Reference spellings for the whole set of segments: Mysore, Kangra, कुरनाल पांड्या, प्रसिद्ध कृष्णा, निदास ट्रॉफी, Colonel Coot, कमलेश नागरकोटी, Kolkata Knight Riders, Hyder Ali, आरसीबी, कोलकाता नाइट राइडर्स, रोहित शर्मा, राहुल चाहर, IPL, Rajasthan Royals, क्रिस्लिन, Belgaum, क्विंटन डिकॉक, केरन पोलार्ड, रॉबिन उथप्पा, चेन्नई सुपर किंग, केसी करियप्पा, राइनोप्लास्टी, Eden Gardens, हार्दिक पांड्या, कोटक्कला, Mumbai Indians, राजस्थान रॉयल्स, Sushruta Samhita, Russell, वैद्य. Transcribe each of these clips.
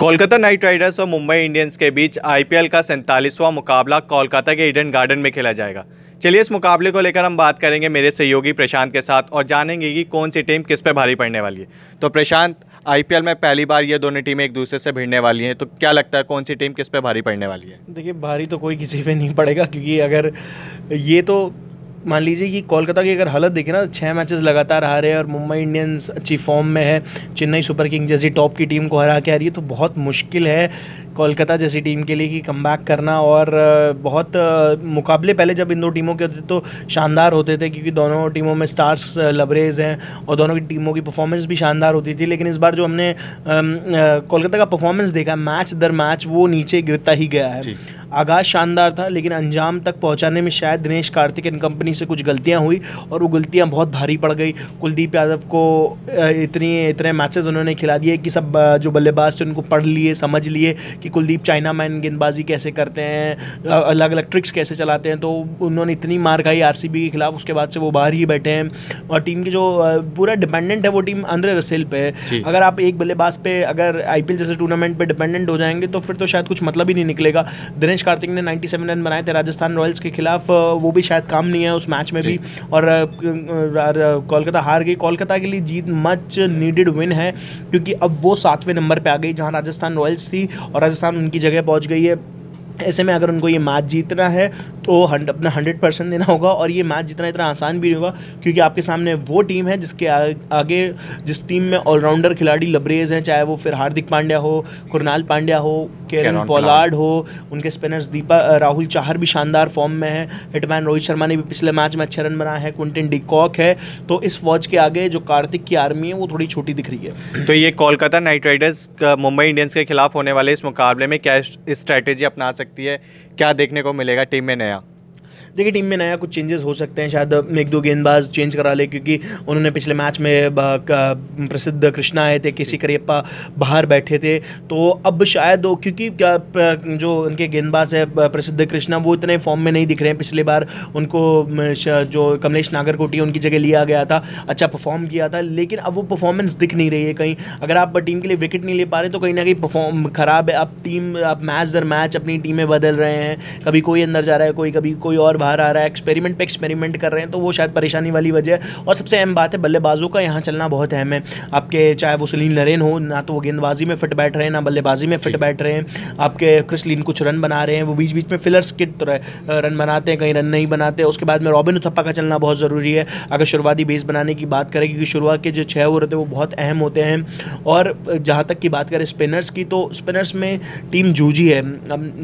कोलकाता नाइट राइडर्स और मुंबई इंडियंस के बीच आईपीएल का 47वां मुकाबला कोलकाता के ईडन गार्डन में खेला जाएगा। चलिए इस मुकाबले को लेकर हम बात करेंगे मेरे सहयोगी प्रशांत के साथ और जानेंगे कि कौन सी टीम किस पे भारी पड़ने वाली है। तो प्रशांत, आईपीएल में पहली बार ये दोनों टीमें एक दूसरे से भिड़ने वाली हैं, तो क्या लगता है कौन सी टीम किस पे भारी पड़ने वाली है? देखिए, भारी तो कोई किसी पे नहीं पड़ेगा, क्योंकि अगर ये तो मान लीजिए कि कोलकाता की अगर हालत देखें ना, 6 मैचेस लगातार हारे हैं और मुंबई इंडियंस अच्छी फॉर्म में है। चेन्नई सुपर किंग जैसी टॉप की टीम को हरा के आ रही है, तो बहुत मुश्किल है कोलकाता जैसी टीम के लिए कि कमबैक करना। और बहुत मुकाबले पहले जब इन दो टीमों के होते तो शानदार होते थे, क्योंकि दोनों टीमों में स्टार्स लबरेज हैं और दोनों की टीमों की परफॉर्मेंस भी शानदार होती थी। लेकिन इस बार जो हमने कोलकाता का परफॉर्मेंस देखा मैच दर मैच, वो नीचे गिरता ही गया है। आगाज़ शानदार था, लेकिन अंजाम तक पहुंचाने में शायद दिनेश कार्तिक एंड कंपनी से कुछ गलतियां हुई और वो गलतियां बहुत भारी पड़ गई। कुलदीप यादव को इतने मैचेस उन्होंने खिला दिए कि सब जो बल्लेबाज थे उनको पढ़ लिए, समझ लिए कि कुलदीप चाइना मैन गेंदबाजी कैसे करते हैं, अलग अलग ट्रिक्स कैसे चलाते हैं। तो उन्होंने इतनी मार खाई आरसीबी के खिलाफ, उसके बाद से वो बाहर ही बैठे हैं और टीम की जो पूरा डिपेंडेंट है वो टीम अंद्रे रसेल पे है। अगर आप एक बल्लेबाज पे, अगर आईपीएल जैसे टूर्नामेंट पे डिपेंडेंट हो जाएंगे तो फिर तो शायद कुछ मतलब ही नहीं निकलेगा। दिनेश कार्तिक ने 97 रन बनाए थे राजस्थान रॉयल्स के खिलाफ, वो भी शायद काम नहीं है उस मैच में भी, और कोलकाता हार गई। कोलकाता के लिए जीत मच नीडेड विन है, क्योंकि अब वो 7वें नंबर पे आ गई जहां राजस्थान रॉयल्स थी और राजस्थान उनकी जगह पहुंच गई है। ऐसे में अगर उनको ये मैच जीतना है तो अपना 100% देना होगा और ये मैच जीतना इतना आसान भी नहीं होगा, क्योंकि आपके सामने वो टीम है जिसके आगे जिस टीम में ऑलराउंडर खिलाड़ी लबरेज हैं, चाहे वो फिर हार्दिक पांड्या हो, कुरनाल पांड्या हो, केरन पोलार्ड हो, उनके स्पिनर्स राहुल चाहर भी शानदार फॉर्म में है, हिटमैन रोहित शर्मा ने भी पिछले मैच में अच्छे रन बनाए हैं, क्विंटन डिकॉक है। तो इस फौज के आगे जो कार्तिक की आर्मी है वो थोड़ी छोटी दिख रही है। तो ये कोलकाता नाइट राइडर्स Mumbai Indians के खिलाफ होने वाले इस मुकाबले में क्या स्ट्रैटेजी अपना सकती है, क्या देखने को मिलेगा टीम में नया? देखिए, टीम में नया कुछ चेंजेस हो सकते हैं, शायद 1-2 गेंदबाज चेंज करा ले, क्योंकि उन्होंने पिछले मैच में प्रसिद्ध कृष्णा आए थे, केसी करियप्पा बाहर बैठे थे, तो अब शायद क्योंकि जो उनके गेंदबाज है प्रसिद्ध कृष्णा वो इतने फॉर्म में नहीं दिख रहे हैं। पिछले बार उनको जो कमलेश नागरकोटी उनकी जगह लिया गया था, अच्छा परफॉर्म किया था, लेकिन अब वो परफॉर्मेंस दिख नहीं रही है कहीं। अगर आप टीम के लिए विकेट नहीं ले पा रहे तो कहीं ना कहीं परफॉर्म ख़राब है। आप मैच दर मैच अपनी टीमें बदल रहे हैं, कभी कोई अंदर जा रहा है, कभी कोई और बाहर आ रहा है, एक्सपेरिमेंट पे एक्सपेरिमेंट कर रहे हैं, तो वो शायद परेशानी वाली वजह है। और सबसे अहम बात है, बल्लेबाजों का यहाँ चलना बहुत अहम है आपके, चाहे वो सुनील नरेन हो, ना तो वो गेंदबाजी में फिट बैठ रहे हैं, ना बल्लेबाजी में फिट बैठ रहे हैं। आपके क्रिस्लिन कुछ रन बना रहे हैं, वो बीच बीच में फिलर्स के रन बनाते हैं, कहीं रन नहीं बनाते। उसके बाद में रॉबिन उथप्पा का चलना बहुत ज़रूरी है अगर शुरुआती बेस बनाने की बात करें, क्योंकि शुरुआत के जो 6 ओवर होते हैं वो बहुत अहम होते हैं। और जहाँ तक की बात करें स्पिनर्स की, तो स्पिनर्स में टीम जूझी है,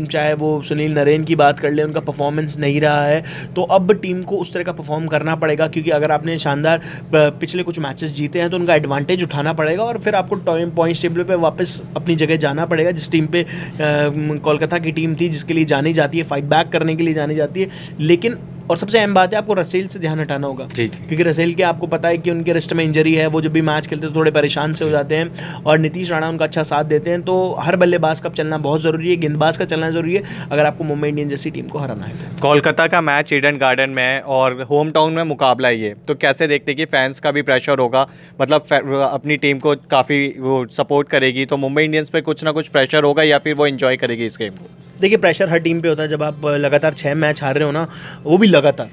चाहे वो सुनील नरेन की बात कर लें, उनका परफॉर्मेंस नहीं रहा है, तो अब टीम को उस तरह का परफॉर्म करना पड़ेगा, क्योंकि अगर आपने शानदार पिछले कुछ मैचेस जीते हैं तो उनका एडवांटेज उठाना पड़ेगा और फिर आपको पॉइंट टेबल पे वापस अपनी जगह जाना पड़ेगा। जिस टीम पे कोलकाता की टीम थी, जिसके लिए जानी जाती है, फाइट बैक करने के लिए जानी जाती है, लेकिन और सबसे अहम बात है आपको रसेल से ध्यान हटाना होगा, क्योंकि रसेल के आपको पता है कि उनके रिस्ट में इंजरी है, वो जब भी मैच खेलते हैं थोड़े परेशान से हो जाते हैं और नीतीश राणा उनका अच्छा साथ देते हैं। तो हर बल्लेबाज का चलना बहुत ज़रूरी है, गेंदबाज का चलना ज़रूरी है अगर आपको मुंबई इंडियंस जैसी टीम को हराना है। कोलकाता का मैच ईडन गार्डन में है और होम टाउन में मुकाबला ही है, तो कैसे देखते कि फैंस का भी प्रेशर होगा, मतलब अपनी टीम को काफ़ी वो सपोर्ट करेगी, तो मुंबई इंडियंस पर कुछ ना कुछ प्रेशर होगा या फिर वो इन्जॉय करेगी इस गेम को? देखिए, प्रेशर हर टीम पे होता है जब आप लगातार 6 मैच हार रहे हो ना, वो भी लगातार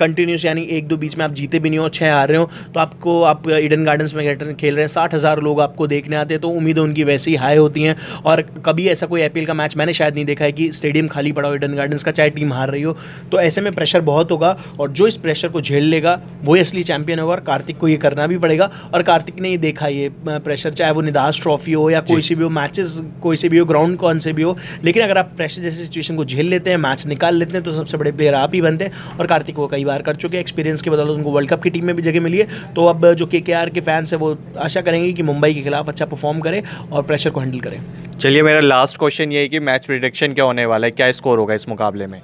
कंटिन्यूस, यानी 1-2 बीच में आप जीते भी नहीं हो, 6 हार रहे हो, तो आपको आप ईडन गार्डन्स में खेल रहे हैं, 60,000 लोग आपको देखने आते हैं, तो उम्मीदें उनकी वैसे ही हाई होती हैं। और कभी ऐसा कोई आईपीएल का मैच मैंने शायद नहीं देखा है कि स्टेडियम खाली पड़ा हो ईडन गार्डन्स का, चाहे टीम हार रही हो, तो ऐसे में प्रेशर बहुत होगा और जो इस प्रेशर को झेल लेगा वो असली चैम्पियन होगा। और कार्तिक को ये करना भी पड़ेगा और कार्तिक ने ये देखा ये प्रेशर, चाहे वो निदास ट्रॉफी हो या कोई से भी हो मैचेस, कोई से भी हो ग्राउंड कौन से भी हो, लेकिन अगर आप प्रेशर जैसी सिचुएशन को झेल लेते हैं, मैच निकाल लेते हैं, तो सबसे बड़े प्लेयर आप ही बनते हैं और कार्तिक कई बार कर चुके हैं। एक्सपीरियंस के बदौलत उनको वर्ल्ड कप की टीम में भी जगह मिली है, तो अब जो केकेआर के फैंस हैं वो आशा करेंगे कि मुंबई के खिलाफ अच्छा परफॉर्म करें और प्रेशर को हैंडल करें। चलिए, मेरा लास्ट क्वेश्चन ये है कि मैच प्रेडिक्शन क्या होने वाला है, क्या स्कोर होगा इस मुकाबले में?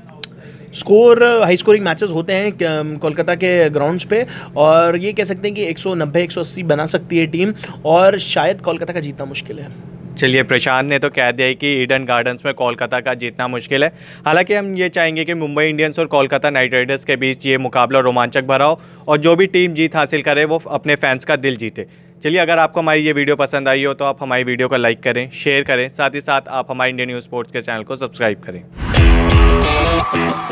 स्कोर हाई स्कोरिंग मैचेस होते हैं कोलकाता के ग्राउंड्स पे और ये कह सकते हैं कि 190-180 बना सकती है टीम और शायद कोलकाता का जीतना मुश्किल है। चलिए, प्रशांत ने तो कह दिया है कि ईडन गार्डन्स में कोलकाता का जीतना मुश्किल है, हालांकि हम ये चाहेंगे कि मुंबई इंडियंस और कोलकाता नाइट राइडर्स के बीच ये मुकाबला रोमांचक भरा हो और जो भी टीम जीत हासिल करे वो अपने फैंस का दिल जीते। चलिए, अगर आपको हमारी ये वीडियो पसंद आई हो तो आप हमारी वीडियो को लाइक करें, शेयर करें, साथ ही साथ आप हमारे इंडियन न्यूज़ स्पोर्ट्स के चैनल को सब्सक्राइब करें।